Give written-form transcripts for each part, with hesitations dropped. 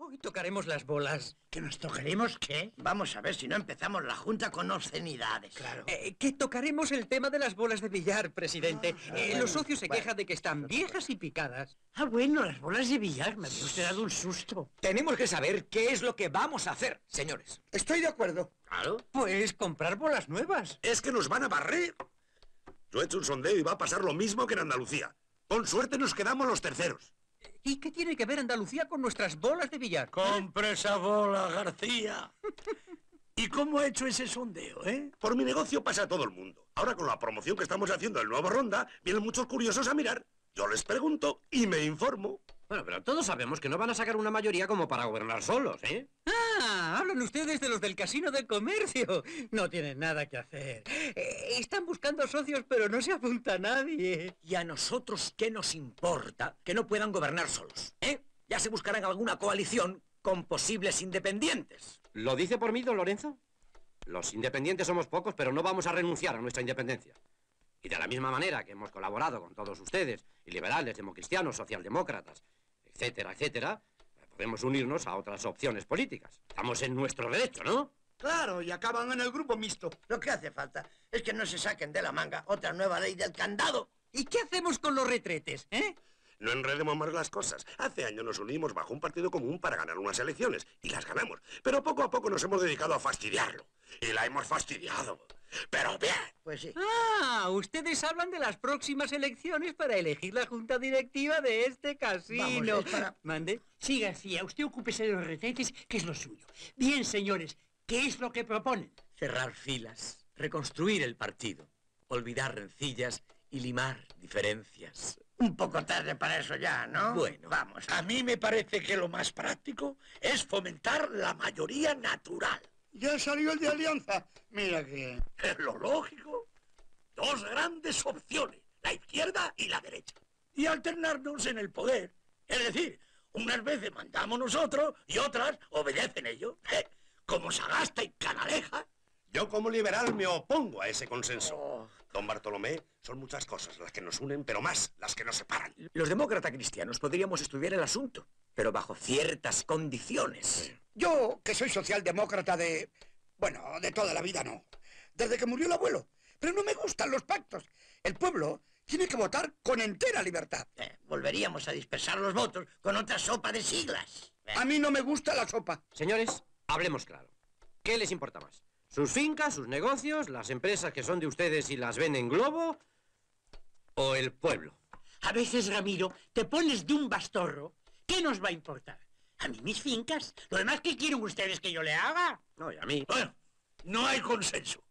Hoy tocaremos las bolas. ¿Que nos tocaremos qué? Vamos a ver si no empezamos la junta con obscenidades. Claro. Que tocaremos el tema de las bolas de billar, presidente. Los socios se quejan de que están viejas y picadas. Ah, bueno, las bolas de billar. Me había usted dado un susto. Tenemos que saber qué es lo que vamos a hacer, señores. Estoy de acuerdo. Claro. Pues comprar bolas nuevas. Es que nos van a barrer. Yo he hecho un sondeo y va a pasar lo mismo que en Andalucía. Con suerte nos quedamos los terceros. ¿Y qué tiene que ver Andalucía con nuestras bolas de billar? ¡Compre esa bola, García! ¿Y cómo ha hecho ese sondeo, eh? Por mi negocio pasa a todo el mundo. Ahora con la promoción que estamos haciendo del nuevo Ronda, vienen muchos curiosos a mirar. Yo les pregunto y me informo. Bueno, pero todos sabemos que no van a sacar una mayoría como para gobernar solos, ¿eh? ¡Ah! Hablan ustedes de los del Casino del Comercio. No tienen nada que hacer. Están buscando socios, pero no se apunta a nadie. ¿Y a nosotros qué nos importa que no puedan gobernar solos, eh? Ya se buscarán alguna coalición con posibles independientes. ¿Lo dice por mí, don Lorenzo? Los independientes somos pocos, pero no vamos a renunciar a nuestra independencia. Y de la misma manera que hemos colaborado con todos ustedes, y liberales, democristianos, socialdemócratas, etcétera, etcétera, podemos unirnos a otras opciones políticas. Estamos en nuestro derecho, ¿no? Claro, y acaban en el grupo mixto. Lo que hace falta es que no se saquen de la manga otra nueva ley del candado. ¿Y qué hacemos con los retretes, eh? No enredemos más las cosas. Hace años nos unimos bajo un partido común para ganar unas elecciones, y las ganamos. Pero poco a poco nos hemos dedicado a fastidiarlo. Y la hemos fastidiado. Pero bien. Pues sí. Ah, ustedes hablan de las próximas elecciones para elegir la junta directiva de este casino. Vamos, ¿mande? Sí, García, usted ocúpese de los retretes, que es lo suyo. Bien, señores, ¿qué es lo que proponen? Cerrar filas, reconstruir el partido, olvidar rencillas y limar diferencias. Un poco tarde para eso ya, ¿no? Bueno, vamos. A mí me parece que lo más práctico es fomentar la mayoría natural. Ya salió el de Alianza. Mira que... Es lo lógico. Dos grandes opciones, la izquierda y la derecha. Y alternarnos en el poder. Es decir, unas veces mandamos nosotros y otras obedecen ellos. Como Sagasta y Canaleja. Yo como liberal me opongo a ese consenso. Oh. Don Bartolomé, son muchas cosas las que nos unen, pero más las que nos separan. Los demócratas cristianos podríamos estudiar el asunto, pero bajo ciertas condiciones. Yo, que soy socialdemócrata de... bueno, de toda la vida no. Desde que murió el abuelo. Pero no me gustan los pactos. El pueblo tiene que votar con entera libertad. Volveríamos a dispersar los votos con otra sopa de siglas. A mí no me gusta la sopa. Señores, hablemos claro. ¿Qué les importa más? ¿Sus fincas, sus negocios, las empresas que son de ustedes y las ven en globo? ¿O el pueblo? A veces, Ramiro, te pones de un bastorro. ¿Qué nos va a importar? A mí mis fincas. Lo demás, ¿qué quieren ustedes que yo le haga? No, y a mí. Bueno, no hay consenso.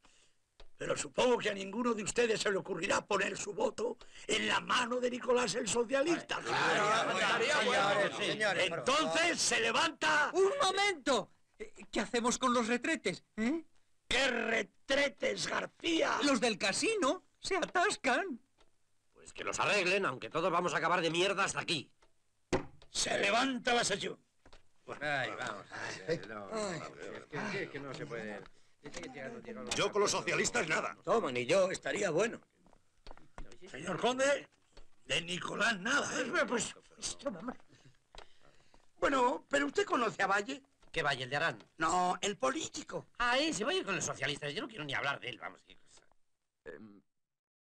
Pero supongo que a ninguno de ustedes se le ocurrirá poner su voto en la mano de Nicolás el Socialista. Entonces se levanta... ¡Un momento! ¿Qué hacemos con los retretes? ¿Eh? ¿Qué retretes, García? Los del casino se atascan. Pues que los arreglen, aunque todos vamos a acabar de mierda hasta aquí. Se levanta la sesión. Ay, vamos. Es que no se puede. Yo con los socialistas nada. Toma, ni yo, estaría bueno. Señor Conde, de Nicolás nada. Pues, esto, mamá. Bueno, pero usted conoce a Valle. ¿Qué Valle, el de Arán? No, el político. Ah, ese Valle con los socialistas. Yo no quiero ni hablar de él, vamos.